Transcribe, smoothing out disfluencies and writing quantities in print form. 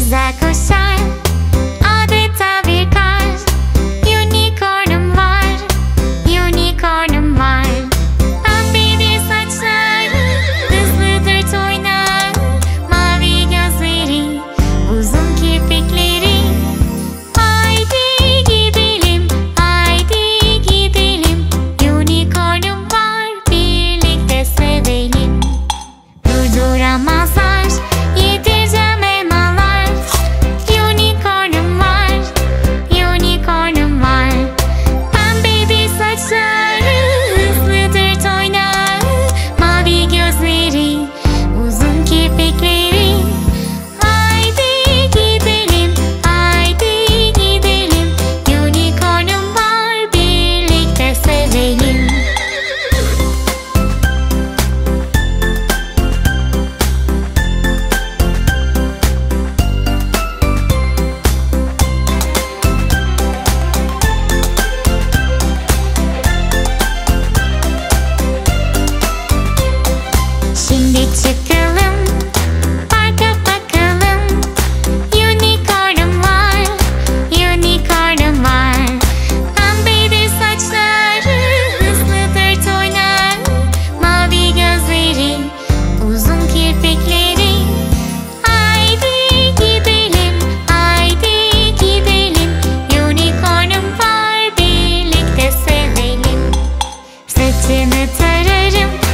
закусай, а ты завлекай. Unicorn of mine, обиди сочной, ты слышишь твой най. Мави языри, узунки пеклири. Айди гибелим, Unicorn of mine, birlikte sevelim. Durduramazsın. Çıkalım, parka bakalım. Unicorn'um var, unicorn'um var. Pembedir saçlar, hızlıdır toylar. Mavi gözleri, uzun kirpikleri. Haydi gidelim, haydi gidelim. Unicorn'um var, birlikte sevelim. Saçını tararım.